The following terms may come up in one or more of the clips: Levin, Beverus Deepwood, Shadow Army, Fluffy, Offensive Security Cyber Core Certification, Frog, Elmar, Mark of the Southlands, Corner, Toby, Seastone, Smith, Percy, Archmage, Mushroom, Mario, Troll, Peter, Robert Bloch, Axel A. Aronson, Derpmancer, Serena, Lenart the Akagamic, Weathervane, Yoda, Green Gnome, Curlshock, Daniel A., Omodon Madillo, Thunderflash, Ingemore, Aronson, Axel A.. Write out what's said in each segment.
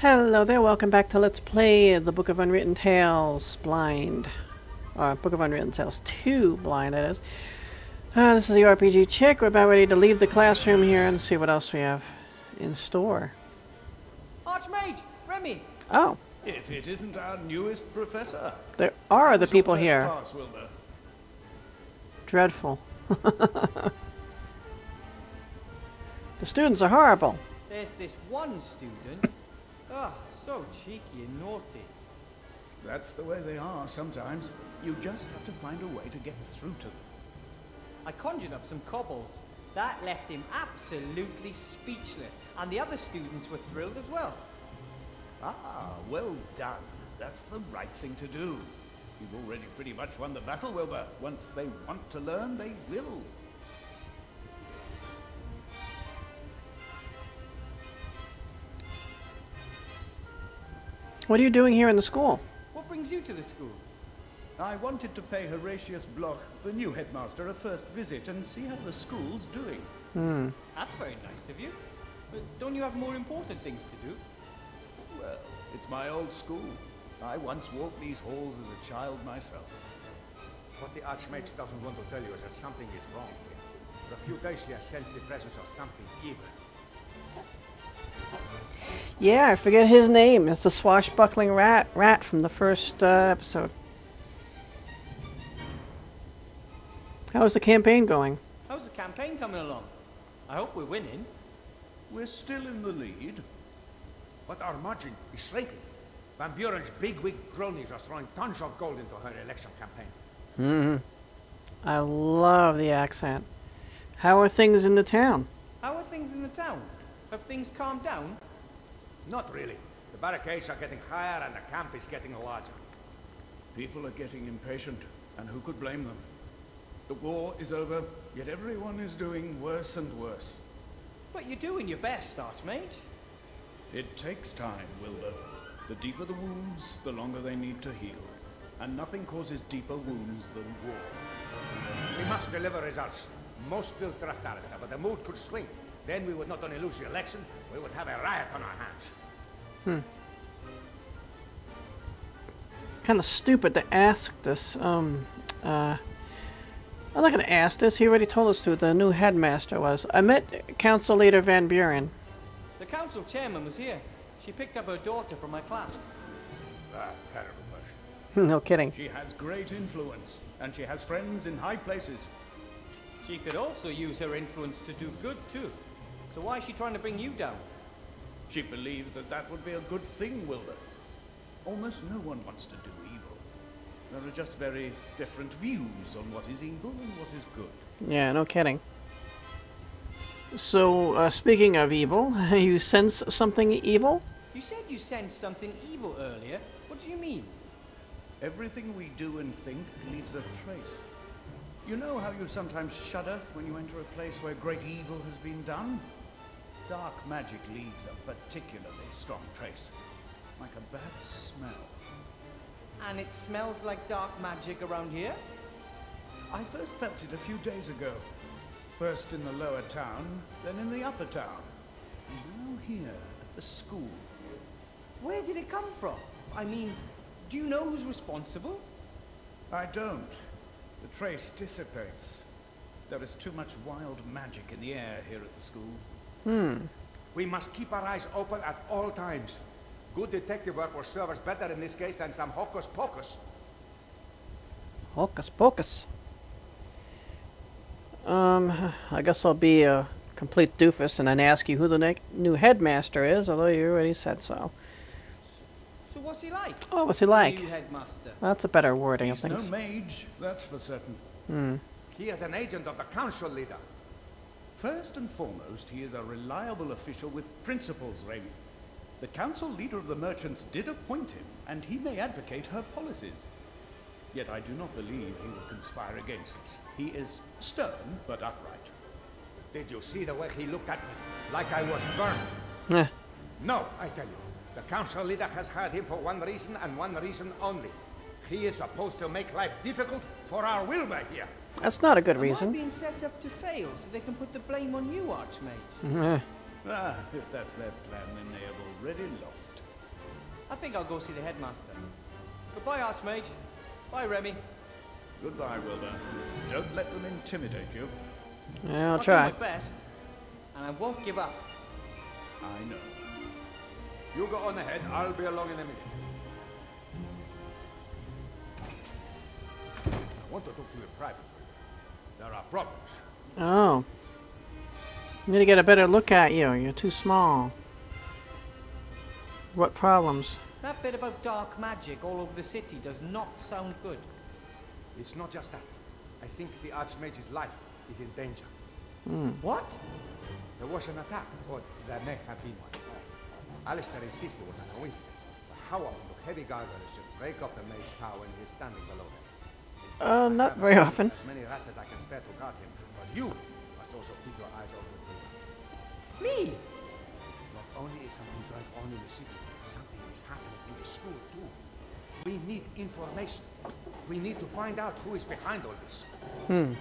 Hello there, welcome back to Let's Play the Book of Unwritten Tales Blind. Book of Unwritten Tales 2 Blind, that is. This is the RPG Chick. We're about ready to leave the classroom here and see what else we have in store. Arch-Mage Remy! Oh. If it isn't our newest professor. There are other people here. Pass, dreadful. The students are horrible. There's this one student. Ah, oh, so cheeky and naughty. That's the way they are sometimes. You just have to find a way to get through to them. I conjured up some cobbles. That left him absolutely speechless, and the other students were thrilled as well. Ah, well done. That's the right thing to do. You've already pretty much won the battle, Wilbur. Once they want to learn, they will. What are you doing here in the school? What brings you to the school? I wanted to pay Horatius Bloch, the new headmaster, a first visit and see how the school's doing. Hmm. That's very nice of you. But don't you have more important things to do? Well, it's my old school. I once walked these halls as a child myself. What the Archmage doesn't want to tell you is that something is wrong here. For a few days he has sensed the presence of something evil. Yeah, I forget his name. It's the swashbuckling rat from the first episode. How's the campaign going? How's the campaign coming along? I hope we're winning. We're still in the lead. But our margin is shrinking. Van Buren's bigwig cronies are throwing tons of gold into her election campaign. Mm-hmm. I love the accent. How are things in the town? How are things in the town? Have things calmed down? Not really. The barricades are getting higher and the camp is getting larger. People are getting impatient, and who could blame them? The war is over, yet everyone is doing worse and worse. But you're doing your best, Archmage. It takes time, Wilbur. The deeper the wounds, the longer they need to heal. And nothing causes deeper wounds than war. We must deliver results. Most will trust Alistair, but the mood could swing. Then we would not only lose the election, we would have a riot on our hands. Kind of stupid to ask this. I'm not going to ask this. He already told us who the new headmaster was. I met Council Leader Van Buren. The council chairman was here. She picked up her daughter from my class. Ah, terrible person. No kidding. She has great influence, and she has friends in high places. She could also use her influence to do good, too. So why is she trying to bring you down? She believes that that would be a good thing, Wilbur. Almost no one wants to do evil. There are just very different views on what is evil and what is good. Yeah, no kidding. So, speaking of evil, you sense something evil? You said you sensed something evil earlier. What do you mean? Everything we do and think leaves a trace. You know how you sometimes shudder when you enter a place where great evil has been done? Dark magic leaves a particularly strong trace, like a bad smell. And it smells like dark magic around here? I first felt it a few days ago. First in the lower town, then in the upper town. Now here, at the school. Where did it come from? I mean, do you know who's responsible? I don't. The trace dissipates. There is too much wild magic in the air here at the school. Hmm. We must keep our eyes open at all times. Good detective work will serve us better in this case than some hocus pocus. Hocus pocus. I guess I'll be a complete doofus and then ask you who the new headmaster is, although you already said so. So what's he like? Oh, what's he like? Headmaster. That's a better wording of things. He's no mage, that's for certain. Hmm. He is an agent of the council leader. First and foremost, he is a reliable official with principles, Remy. The council leader of the merchants did appoint him, and he may advocate her policies. Yet I do not believe he will conspire against us. He is stern, but upright. Did you see the way he looked at me? Like I was vermin. No, I tell you. The council leader has hired him for one reason and one reason only. He is supposed to make life difficult for our Wilbur here. That's not a good reason. Am I being set up to fail so they can put the blame on you, Archmage? If that's their plan, then they have already lost. I think I'll go see the headmaster. Goodbye, Archmage. Bye, Remy. Goodbye, Wilbur. Don't let them intimidate you. Yeah, I'll try. I'll do my best, and I won't give up. I know. You go on ahead. I'll be along in a minute. I want to talk to you privately. There are problems. Oh. I'm gonna get a better look at you. You're too small. What problems? That bit about dark magic all over the city does not sound good. It's not just that. I think the Archmage's life is in danger. Mm. What? There was an attack, or there may have been one. Alistair insists it was a coincidence. But how often do heavy gargoyles just break up the mage tower when he is standing below them? Not very often. As many rats as I can spare to guard him, but you must also keep your eyes open. Me? Not only is something going on in the city, something is happening in the school too. We need information. We need to find out who is behind all this. Hmm.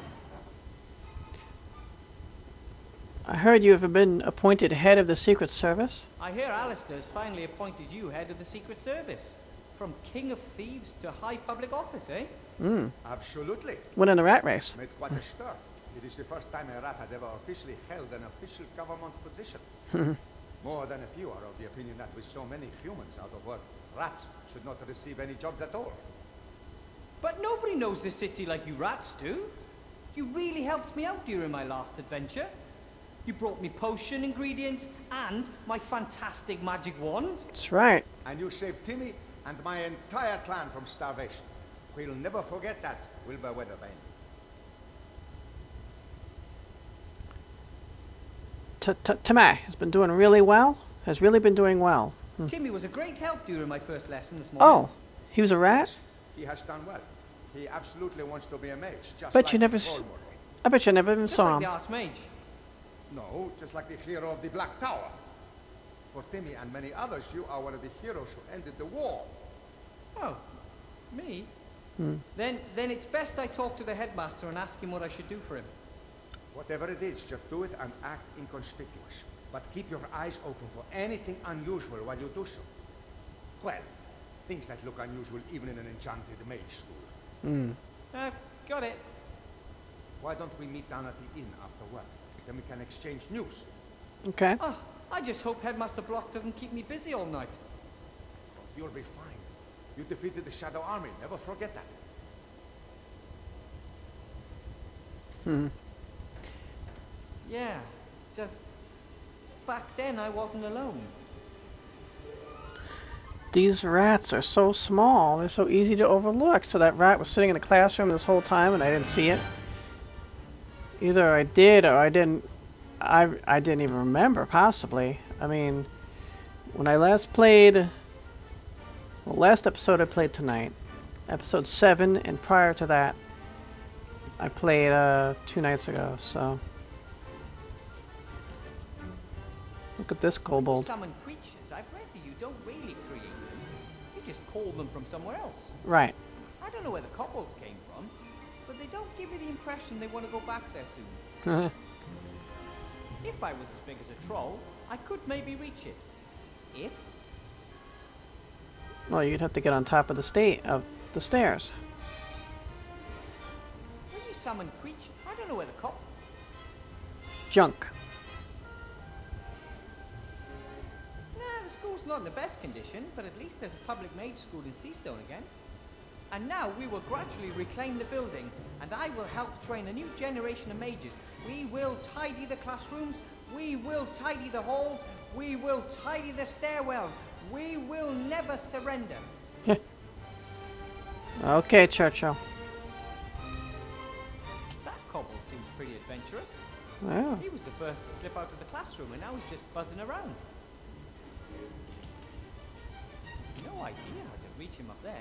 I heard you have been appointed head of the Secret Service. I hear Alistair's finally appointed you head of the Secret Service. From king of thieves to high public office, eh? Hmm. Absolutely. Winning the rat race. Made quite a stir. It is the first time a rat has ever officially held an official government position. More than a few are of the opinion that with so many humans out of work, rats should not receive any jobs at all. But nobody knows this city like you rats do. You really helped me out during my last adventure. You brought me potion ingredients and my fantastic magic wand. That's right. And you saved Timmy and my entire clan from starvation. We'll never forget that, Wilbur Weatherbane. Timmy has been doing really well. Has really been doing well. Hmm. Timmy was a great help during my first lesson this morning. Oh, he was a rat? He has done well. He absolutely wants to be a mage. Just bet like you never. I bet you never even just saw like him. The Archmage. No, just like the hero of the Black Tower. For Timmy and many others, you are one of the heroes who ended the war. Oh, me? Hmm. Then it's best I talk to the headmaster and ask him what I should do for him. Whatever it is, just do it and act inconspicuous. But keep your eyes open for anything unusual while you do so. Well, things that look unusual even in an enchanted mage school. Hmm. Got it. Why don't we meet down at the inn after work? Then we can exchange news. Okay. Oh, I just hope Headmaster Bloch doesn't keep me busy all night. You'll be fine. You defeated the Shadow Army. Never forget that. Hmm. Yeah, just back then I wasn't alone. These rats are so small, they're so easy to overlook. So that rat was sitting in the classroom this whole time and I didn't see it. Either I did or I didn't. I didn't even remember, possibly. I mean, when I last played... Well, last episode I played tonight. Episode 7, and prior to that, I played 2 nights ago, so... Look at this kobold. Summon creatures. I've read that you don't really create them. You just call them from somewhere else. Right. I don't know where the kobolds came from, but they don't give me the impression they want to go back there soon. If I was as big as a troll, I could maybe reach it. If? Well, you'd have to get on top of the stairs. When you summon creatures, I don't know where the kobolds. Junk. The school's not in the best condition, but at least there's a public mage school in Seastone again. And now we will gradually reclaim the building, and I will help train a new generation of mages. We will tidy the classrooms, we will tidy the halls, we will tidy the stairwells. We will never surrender. Okay, Churchill. That kobold seems pretty adventurous. Yeah. He was the first to slip out of the classroom, and now he's just buzzing around. No idea how to reach him up there.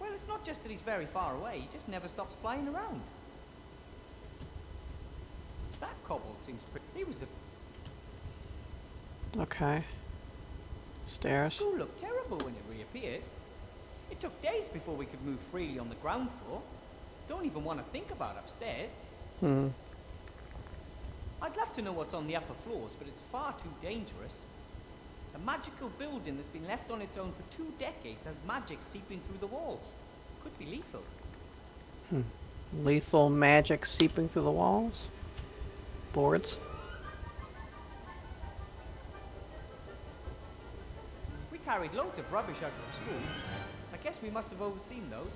Well, it's not just that he's very far away, he just never stops flying around. That kobold seems pretty... He was a... Okay. Stairs. The school looked terrible when it reappeared. It took days before we could move freely on the ground floor. Don't even want to think about upstairs. Hmm. I'd love to know what's on the upper floors, but it's far too dangerous. A magical building that's been left on its own for 2 decades has magic seeping through the walls. Could be lethal. Hmm. Lethal magic seeping through the walls? Boards. We carried loads of rubbish out of the school. I guess we must have overseen those.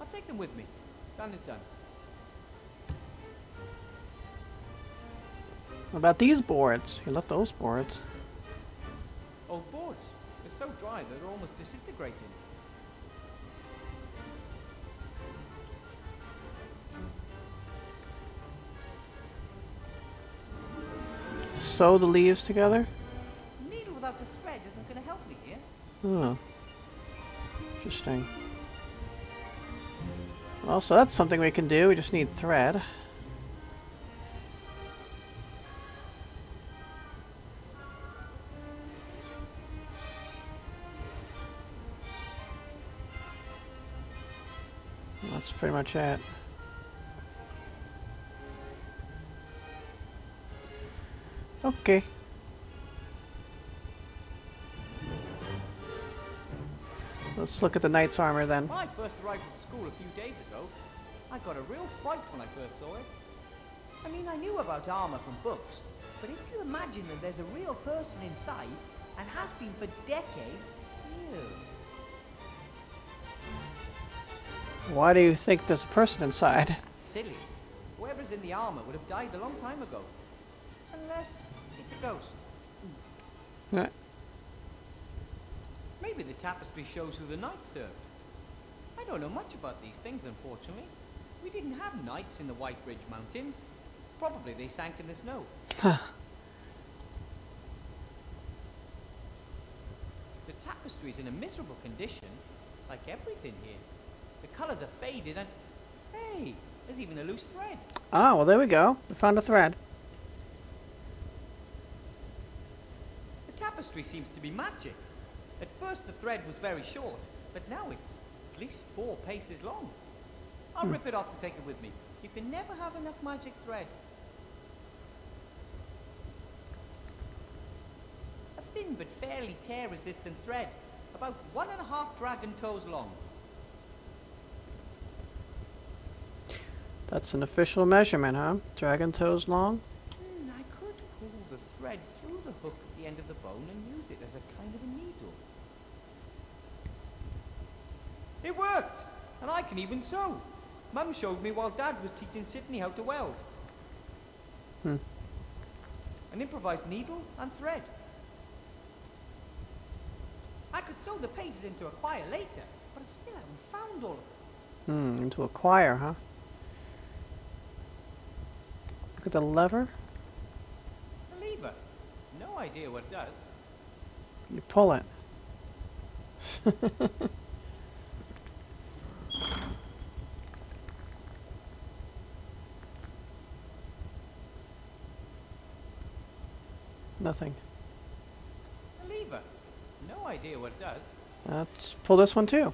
I'll take them with me. Done is done. What about these boards? You left those boards. Old boards. They're so dry that they're almost disintegrating. Sew the leaves together? A needle without the thread isn't going to help me here. Oh. Interesting. Well, so that's something we can do. We just need thread. That's pretty much it. Okay. Let's look at the knight's armor then. When I first arrived at the school a few days ago, I got a real fright when I first saw it. I mean, I knew about armor from books, but if you imagine that there's a real person inside, and has been for decades, ew. Why do you think there's a person inside? That's silly. Whoever's in the armor would have died a long time ago. Unless it's a ghost. Yeah. Maybe the tapestry shows who the knight served. I don't know much about these things, unfortunately. We didn't have knights in the White Ridge Mountains. Probably they sank in the snow. The tapestry's in a miserable condition, like everything here. The colours are faded and... Hey, there's even a loose thread. Ah, well there we go. We found a thread. Tapestry seems to be magic. At first the thread was very short, but now it's at least 4 paces long. I'll rip it off and take it with me. You can never have enough magic thread. A thin but fairly tear-resistant thread, about 1.5 dragon toes long. That's an official measurement, huh? Dragon toes long? I could pull the thread through the hook end of the bone and use it as a kind of a needle. It worked! And I can even sew. Mum showed me while Dad was teaching Sydney how to weld. An improvised needle and thread. I could sew the pages into a choir later, but I still haven't found all of them. Into a choir, huh? Look at the lever. No idea what it does. You pull it. Nothing. A lever. No idea what it does. Let's pull this one too.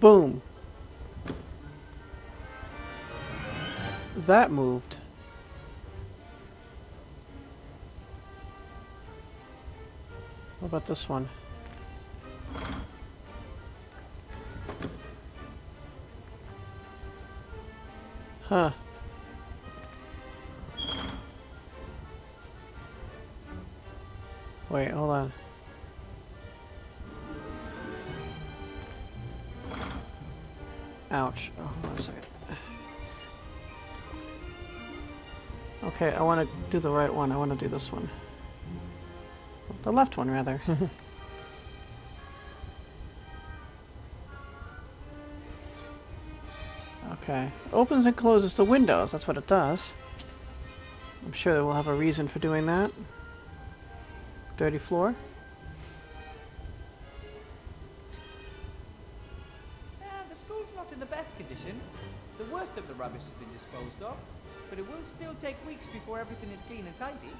Boom. That moved. What about this one? Huh. Wait, hold on. Ouch. Oh, hold on a second. Okay, I want to do the right one. I want to do this one. The left one, rather. Okay. Opens and closes the windows. That's what it does. I'm sure we'll have a reason for doing that. Dirty floor. The school's not in the best condition. The worst of the rubbish has been disposed of. But it will still take weeks before everything is clean and tidy.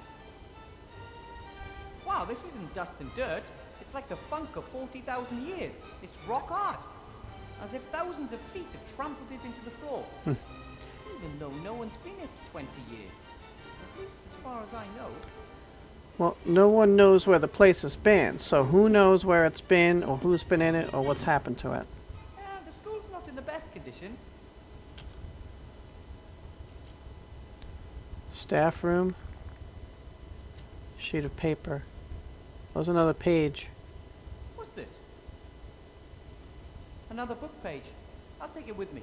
Wow, this isn't dust and dirt. It's like the funk of 40,000 years. It's rock art. As if thousands of feet have trampled it into the floor. Even though no one's been here for 20 years. least as far as I know. Well, no one knows where the place has been, so who knows where it's been, or who's been in it, or what's happened to it. The school's not in the best condition. Staff room. Sheet of paper. There's another page. What's this? Another book page. I'll take it with me.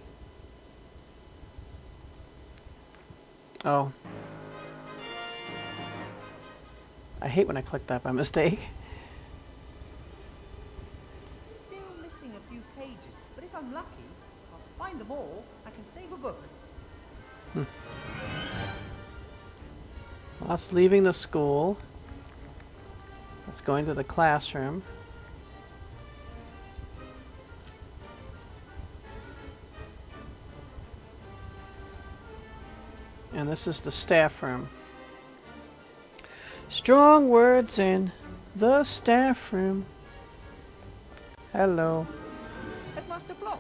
Oh. I hate when I click that by mistake. Still missing a few pages, but if I'm lucky, I'll find them all. I can save a book. Us leaving the school. Let's go into the classroom. And this is the staff room. Strong words in the staff room. Hello. Headmaster Bloch.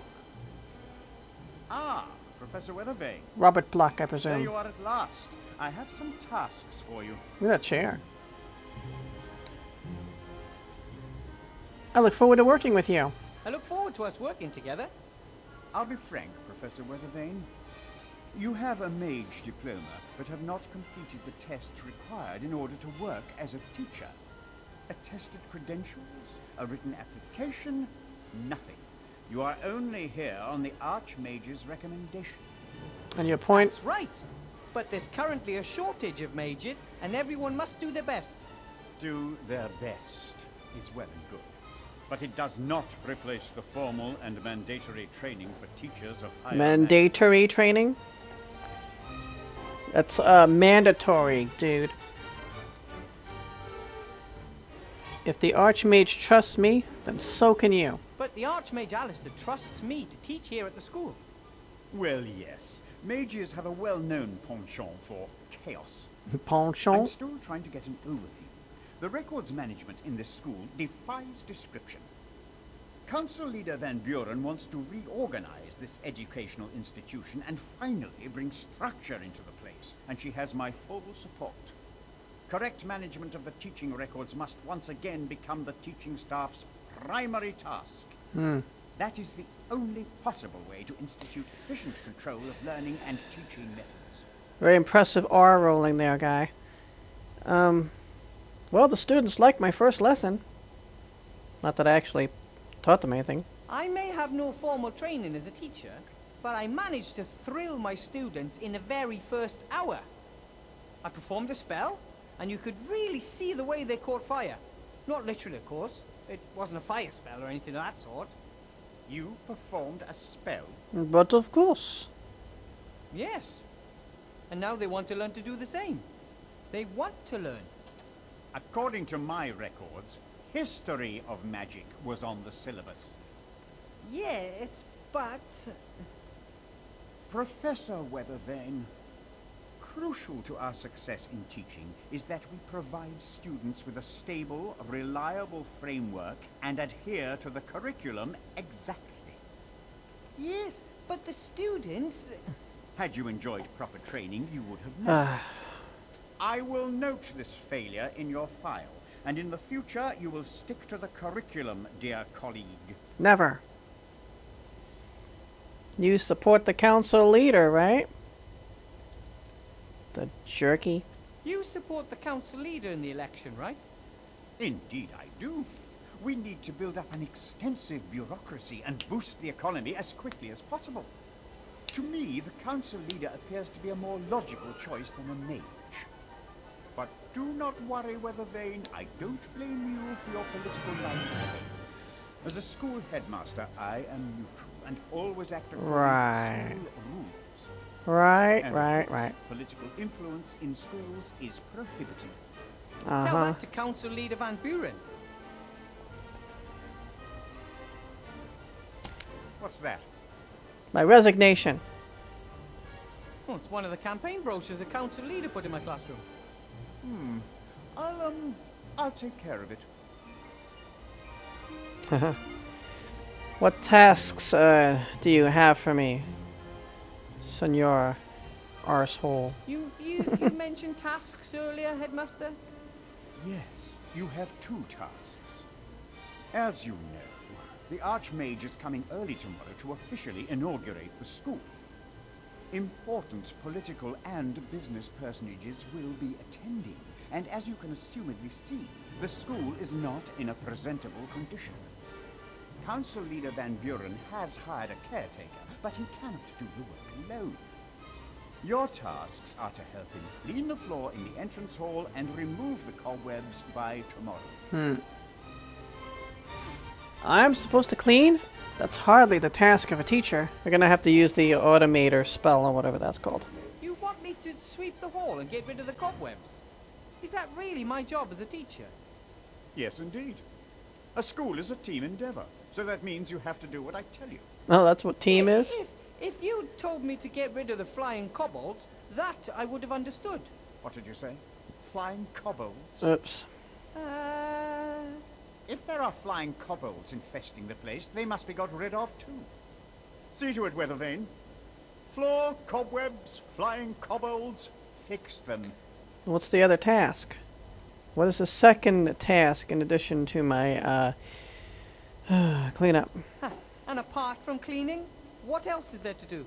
Ah, Professor Weathervane. Robert Bloch, I presume. There you are at last. I have some tasks for you. Look at that chair. I look forward to working with you. I look forward to us working together. I'll be frank, Professor Weathervane. You have a mage diploma, but have not completed the tests required in order to work as a teacher. Attested credentials, a written application, nothing. You are only here on the Archmage's recommendation. And your point? That's right. But there's currently a shortage of mages, and everyone must do their best. Do their best is well and good, but it does not replace the formal and mandatory training for teachers of higher... Mandatory training? That's mandatory, dude. If the Archmage trusts me, then so can you. But the Archmage Alistair trusts me to teach here at the school. Well, yes. Mages have a well-known penchant for chaos. Penchant? I'm still trying to get an overview. The records management in this school defies description. Council leader Van Buren wants to reorganize this educational institution and finally bring structure into the place, and she has my full support. Correct management of the teaching records must once again become the teaching staff's primary task. That is the only possible way to institute efficient control of learning and teaching methods. Very impressive R rolling there, guy. Well, the students liked my first lesson. Not that I actually taught them anything. I may have no formal training as a teacher, but I managed to thrill my students in the very first hour. I performed a spell, and you could really see the way they caught fire. Not literally, of course. It wasn't a fire spell or anything of that sort. You performed a spell? But of course. Yes. And now they want to learn to do the same. They want to learn. According to my records, history of magic was on the syllabus. Yes, but... Professor Weathervane, crucial to our success in teaching is that we provide students with a stable, reliable framework and adhere to the curriculum exactly. Yes, but the students... Had you enjoyed proper training, you would have known. I will note this failure in your file, and in the future you will stick to the curriculum, dear colleague. Never. You support the council leader, right? The jerky. You support the council leader in the election, right? Indeed I do. We need to build up an extensive bureaucracy and boost the economy as quickly as possible. To me, the council leader appears to be a more logical choice than a mage. But do not worry, Weathervane. I don't blame you for your political life. As a school headmaster, I am neutral and always act according to school rules. Right. Political influence in schools is prohibited. Tell that to Council Leader Van Buren. What's that? My resignation. Oh, it's one of the campaign brochures the Council Leader put in my classroom. I'll take care of it. What tasks do you have for me? Senora. arsehole. You mentioned tasks earlier, Headmaster? Yes, you have two tasks. As you know, the Archmage is coming early tomorrow to officially inaugurate the school. Important political and business personages will be attending, and as you can assumedly see, the school is not in a presentable condition. Council leader Van Buren has hired a caretaker, but he cannot do the work alone. Your tasks are to help him clean the floor in the entrance hall and remove the cobwebs by tomorrow. I'm supposed to clean? That's hardly the task of a teacher. We're gonna have to use the automator spell or whatever that's called. You want me to sweep the hall and get rid of the cobwebs? Is that really my job as a teacher? Yes, indeed. A school is a team endeavor, so that means you have to do what I tell you. Oh, that's what team is? If you told me to get rid of the flying kobolds, that I would have understood. What did you say? Flying kobolds? Oops. If there are flying kobolds infesting the place, they must be got rid of too. See to it, Weathervane. Floor, cobwebs, flying kobolds, fix them. What's the other task? What is the second task in addition to my cleanup? Huh. And apart from cleaning? What else is there to do?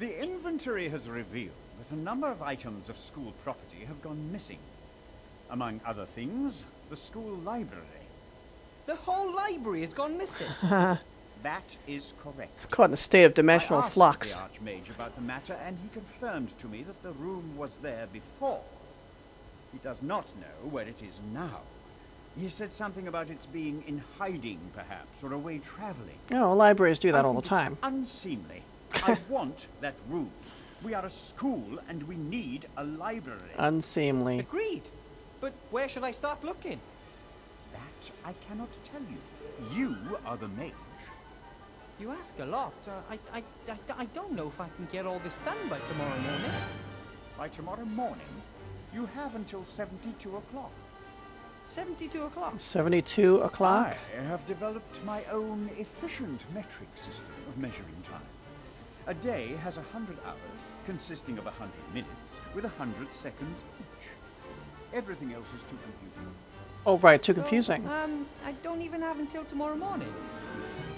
The inventory has revealed that a number of items of school property have gone missing. Among other things, the school library. The whole library has gone missing? That is correct. It's caught in a state of dimensional flux. I asked the Archmage about the matter, and he confirmed to me that the room was there before. He does not know where it is now. He said something about its being in hiding, perhaps, or away traveling. No, libraries do that all the time. It's unseemly. I want that room. We are a school, and we need a library. Unseemly. Agreed. But where should I start looking? That I cannot tell you. You are the mage. You ask a lot. I don't know if I can get all this done by tomorrow morning. By tomorrow morning? You have until 72 o'clock. 72 o'clock. 72 o'clock. I have developed my own efficient metric system of measuring time. A day has 100 hours, consisting of 100 minutes, with 100 seconds each. Everything else is too confusing. Oh, right, too confusing. I don't even have until tomorrow morning.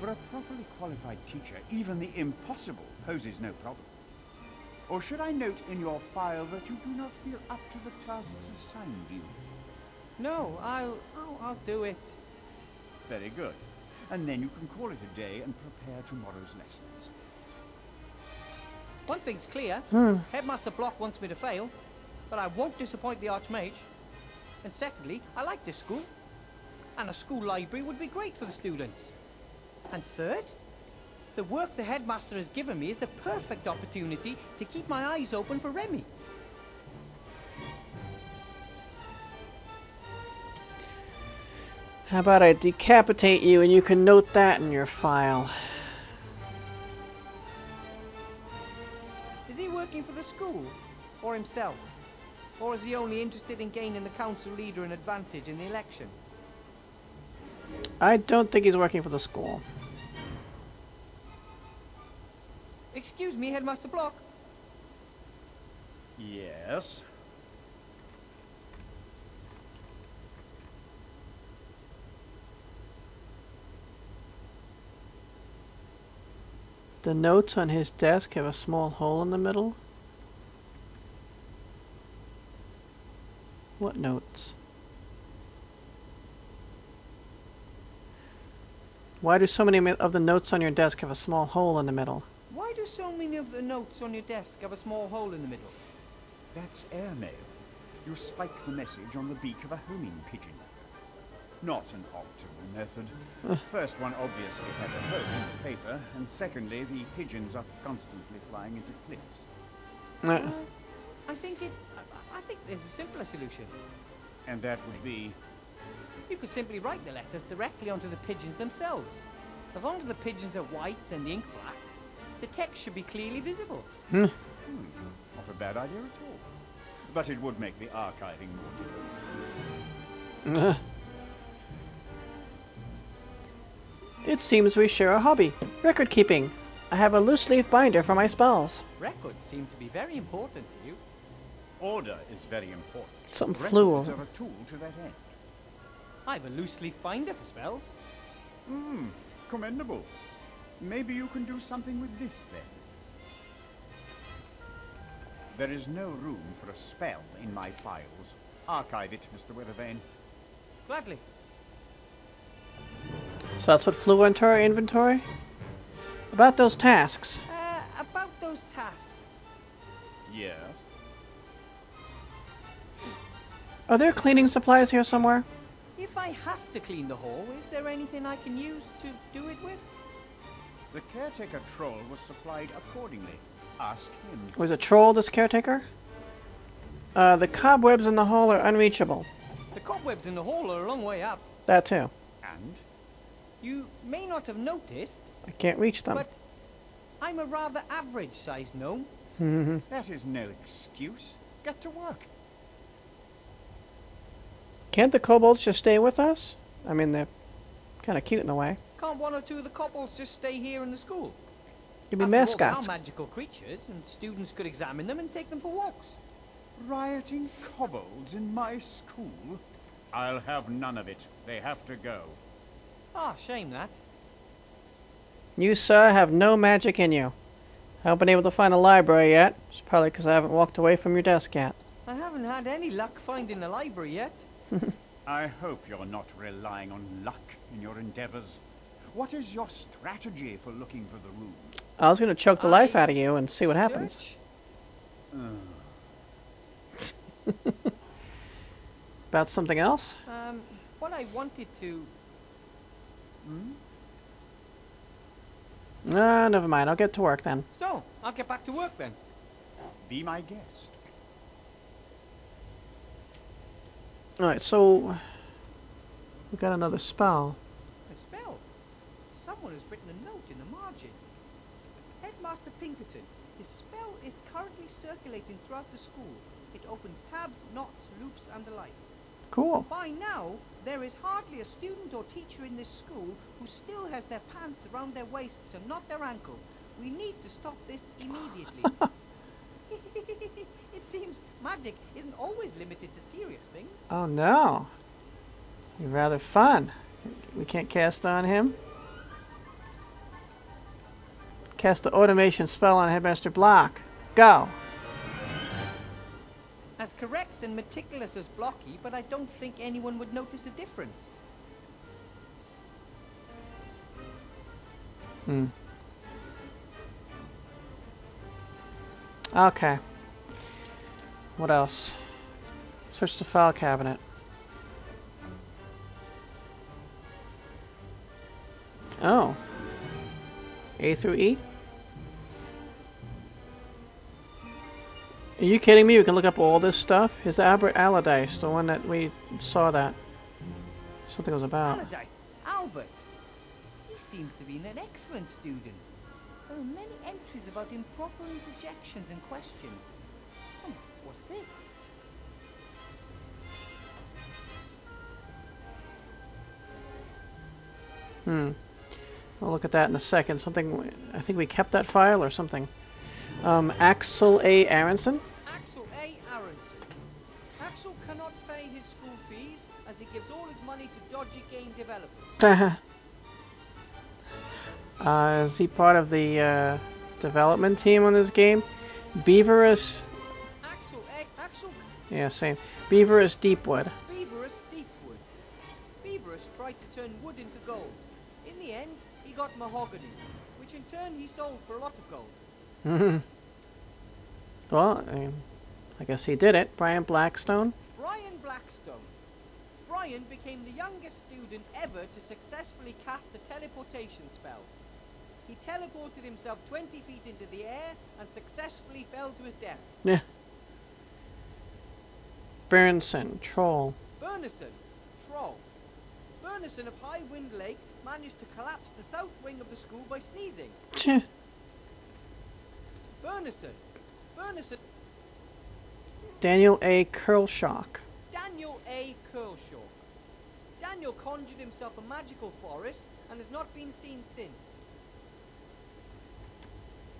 For a properly qualified teacher, even the impossible poses no problem. Or should I note in your file that you do not feel up to the tasks assigned you? No, I'll do it. Very good. And then you can call it a day and prepare tomorrow's lessons. One thing's clear. Headmaster Bloch wants me to fail, but I won't disappoint the Archmage. And secondly, I like this school. And a school library would be great for the students. And third, the work the Headmaster has given me is the perfect opportunity to keep my eyes open for Remy. How about I decapitate you and you can note that in your file? Is he working for the school? Or himself? Or is he only interested in gaining the council leader an advantage in the election? I don't think he's working for the school. Excuse me, Headmaster Bloch. Yes? The notes on his desk have a small hole in the middle. What notes? Why do so many of the notes on your desk have a small hole in the middle? Why do so many of the notes on your desk have a small hole in the middle? That's airmail. You spike the message on the beak of a homing pigeon. Not an optimal method. First, one obviously has a hole in the paper, and secondly, the pigeons are constantly flying into cliffs. I think there's a simpler solution. And that would be? You could simply write the letters directly onto the pigeons themselves. As long as the pigeons are white and the ink black, the text should be clearly visible. Not a bad idea at all. But it would make the archiving more difficult. It seems we share a hobby, record keeping. I have a loose leaf binder for my spells. Records seem to be very important to you. Order is very important. Something flew over. Records are a tool to that end. I have a loose leaf binder for spells. Hmm, commendable. Maybe you can do something with this then. There is no room for a spell in my files. Archive it, Mr. Weathervane. Gladly. So that's what flew into our inventory? About those tasks. Yes. Are there cleaning supplies here somewhere? If I have to clean the hall, is there anything I can use to do it with? The caretaker troll was supplied accordingly. Ask him. Was a troll this caretaker? The cobwebs in the hall are unreachable. The cobwebs in the hall are a long way up. That too. And? You may not have noticed. I can't reach them. But I'm a rather average-sized gnome. Mm-hmm. That is no excuse. Get to work. Can't the kobolds just stay with us? I mean, they're kind of cute in a way. Can't one or two of the kobolds just stay here in the school? You'd be mascots. After all, they are magical creatures, and students could examine them and take them for walks. Rioting kobolds in my school? I'll have none of it. They have to go. Ah, shame that. You, sir, have no magic in you. I haven't been able to find a library yet. It's probably because I haven't walked away from your desk yet. I haven't had any luck finding a library yet. I hope you're not relying on luck in your endeavors. What is your strategy for looking for the room? I was going to choke the life out of you and see what happens. About something else? What I wanted to... never mind. I'll get to work then. So, I'll get back to work then. Be my guest. Alright, so... we got another spell. A spell? Someone has written a note in the margin. Headmaster Pinkerton, his spell is currently circulating throughout the school. It opens tabs, knots, loops, and the like. Cool. By now, there is hardly a student or teacher in this school who still has their pants around their waists and not their ankles. We need to stop this immediately. It seems magic isn't always limited to serious things. Oh no. You're rather fun. We can't cast on him. Cast the automation spell on Headmaster Bloch. Go. As correct and meticulous as Blocky, but I don't think anyone would notice a difference. Hmm. Okay. What else? Search the file cabinet. Oh. A through E? Are you kidding me? We can look up all this stuff? Is Albert Allardyce, the one that we saw that something was about? Allardyce? Albert? He seems to be an excellent student. There are many entries about improper interjections and questions. Oh, what's this? We'll look at that in a second. Something... I think we kept that file or something. Axel A. Aronson? Axel A. Aronson. Axel cannot pay his school fees as he gives all his money to dodgy game developers. Is he part of the development team on this game? Beverus. Axel A. Axel. Yeah, same. Beverus Deepwood. Beverus Deepwood. Beverus tried to turn wood into gold. In the end, he got mahogany, which in turn he sold for a lot of gold. Well, I guess he did it. Brian Blackstone. Brian Blackstone. Brian became the youngest student ever to successfully cast the teleportation spell. He teleported himself 20 feet into the air and successfully fell to his death. Yeah. Bernison, troll. Bernison, troll. Bernison of High Wind Lake managed to collapse the south wing of the school by sneezing. Bernison. Bernison. Daniel A. Curlshock. Daniel A. Curlshock. Daniel conjured himself a magical forest and has not been seen since.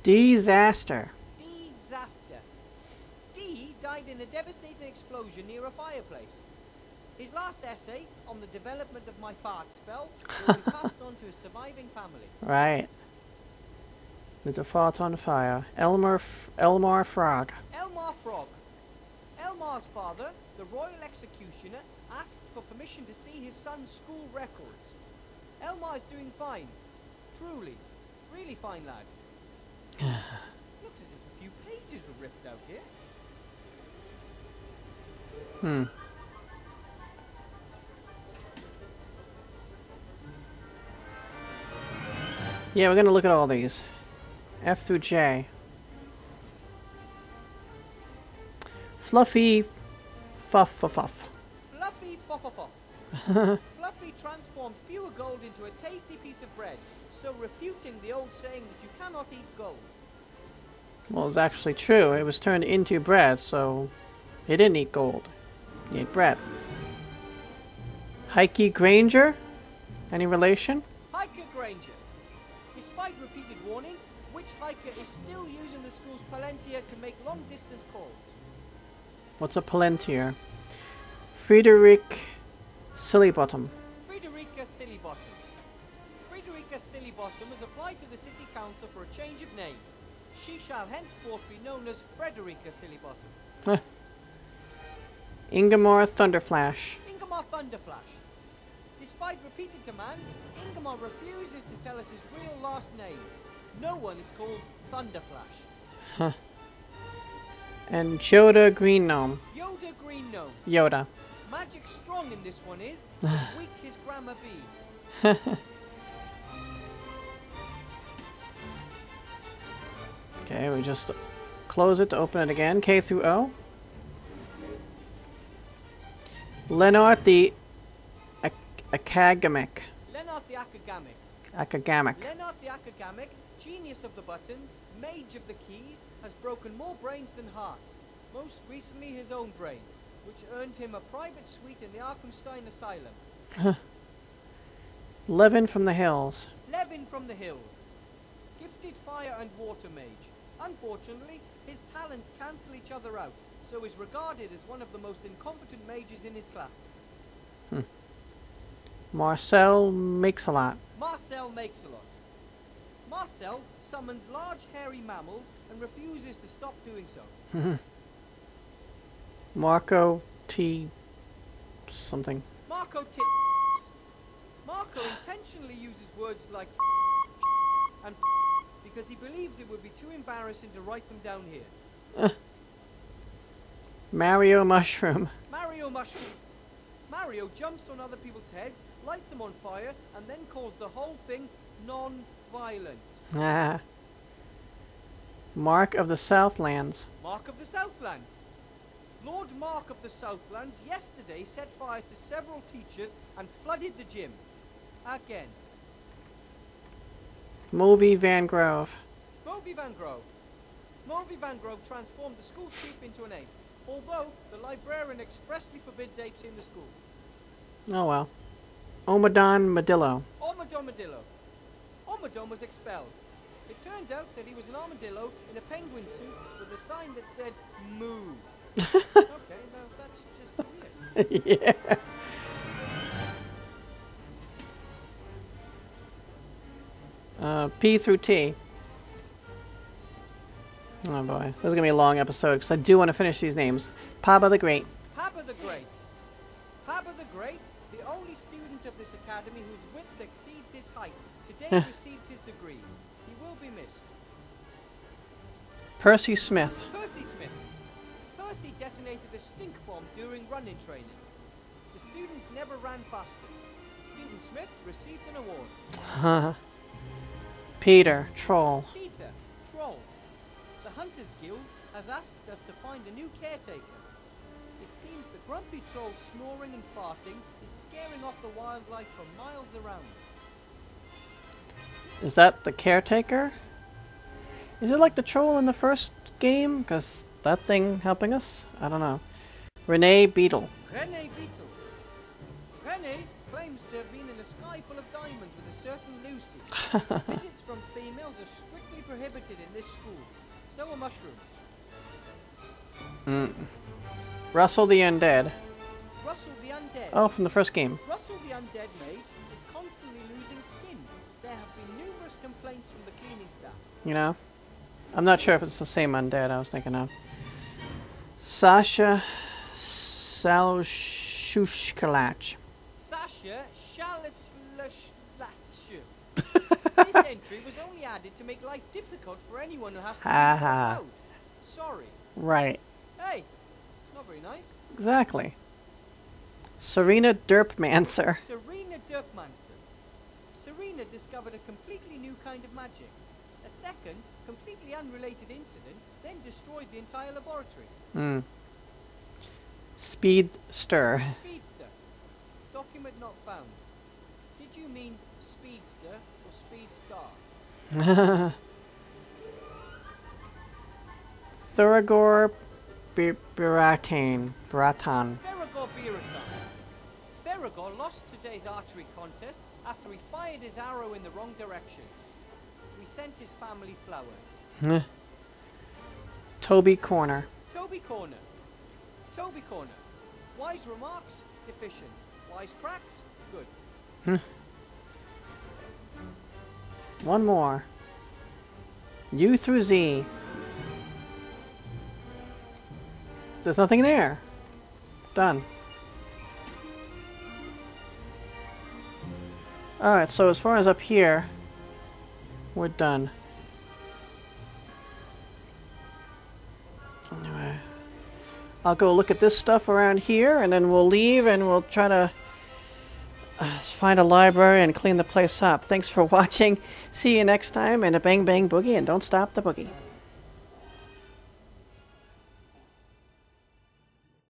Disaster. Disaster. Dee died in a devastating explosion near a fireplace. His last essay on the development of my fart spell will be passed on to his surviving family. Right. With a fart on fire. Elmar Frog. Elmar Frog. Elmar's father, the royal executioner, asked for permission to see his son's school records. Elmar's doing fine. Truly. Really fine lad. Looks as if a few pages were ripped out here. Hmm. Yeah, we're gonna look at all these. F through J. Fluffy Fuff Fuff Fuff. Fluffy Fuff Fuff Fuff. Fluffy transformed pure gold into a tasty piece of bread, so refuting the old saying that you cannot eat gold. Well, it's actually true. It was turned into bread, so he didn't eat gold. He ate bread. Heike Granger? Any relation? Heike Granger. Despite repeated warnings, Witchhiker is still using the school's palantir to make long-distance calls. What's a palantir? Frederica Sillybottom. Frederica Sillybottom. Frederica Sillybottom has applied to the city council for a change of name. She shall henceforth be known as Frederica Sillybottom. Huh. Ingemore Thunderflash. Ingemore Thunderflash. Despite repeated demands, Ingemore refuses to tell us his real last name. No one is called Thunderflash. Huh. And Yoda Green Gnome. Yoda Green Gnome. Yoda. Magic strong in this one is, weak his grammar be. Okay, we just close it to open it again. K through O. Lenart the Akagamic. Lenart the Akagamic. Akagamic. Lenart the Akagamic, genius of the buttons, mage of the keys, has broken more brains than hearts. Most recently his own brain, which earned him a private suite in the Arkenstein Asylum. Levin from the Hills. Levin from the Hills. Gifted fire and water mage. Unfortunately, his talents cancel each other out, so is regarded as one of the most incompetent mages in his class. Hmm. Marcel makes a lot. Marcel makes a lot. Marcel summons large hairy mammals and refuses to stop doing so. Marco T something. Marco T. Marco intentionally uses words like and because he believes it would be too embarrassing to write them down here. Mario Mushroom. Mario Mushroom. Mario jumps on other people's heads, lights them on fire, and then calls the whole thing non-violent. Ah. Mark of the Southlands. Mark of the Southlands. Lord Mark of the Southlands yesterday set fire to several teachers and flooded the gym. Again. Movie Van Grove. Movie Van Grove. Movie Van Grove transformed the school sheep into an ape, although the librarian expressly forbids apes in the school. Oh well. Omodon Madillo. Omodon Madillo. Omodon was expelled. It turned out that he was an armadillo in a penguin suit with a sign that said "Moo." Okay, now that's just weird. Yeah. P through T. Oh boy, this is gonna be a long episode because I do want to finish these names. Papa the Great. Papa the Great. Papa the Great, the only student of this academy whose width exceeds his height, today received his degree. He will be missed. Percy Smith. Percy Smith. Percy detonated a stink bomb during running training. The students never ran faster. Student Smith received an award. Huh. Peter Troll. Peter Troll. The Hunters Guild has asked us to find a new caretaker. It seems the grumpy troll snoring and farting is scaring off the wildlife for miles around. Is that the caretaker? Is it like the troll in the first game? Because that thing helping us? I don't know. Renee Beetle. Renee Beetle. Renee Claims to have been in a sky full of diamonds with a certain Lucy. Visits from females are strictly prohibited in this school. So are mushrooms. Mm. Russell the Undead. Russell the Undead. Oh, from the first game. Russell the Undead mage is constantly losing skin. There have been numerous complaints from the cleaning staff. You know? I'm not sure if it's the same undead I was thinking of. Sasha Salshushkelach. Sasha Salshushkelach. This entry was only added to make life difficult for anyone who has to read the code. Sorry. Right. Hey, not very nice. Exactly. Serena Derpmancer. Serena Derpmancer. Serena discovered a completely new kind of magic. A second, completely unrelated incident, then destroyed the entire laboratory. Hmm. Speedster. Speedster. Document not found. Did you mean speedster or speedstar? Thurigor Biratan. Thurigor Biratan. Thurigor lost today's archery contest after he fired his arrow in the wrong direction. We sent his family flowers. Toby Corner. Toby Corner. Toby Corner. Wise remarks, deficient. Wise cracks, good. One more. U through Z. There's nothing there. Done. Alright, so as far as up here, we're done. Anyway, I'll go look at this stuff around here, and then we'll leave, and we'll try to find a library and clean the place up. Thanks for watching. See you next time, and a bang bang boogie, and don't stop the boogie.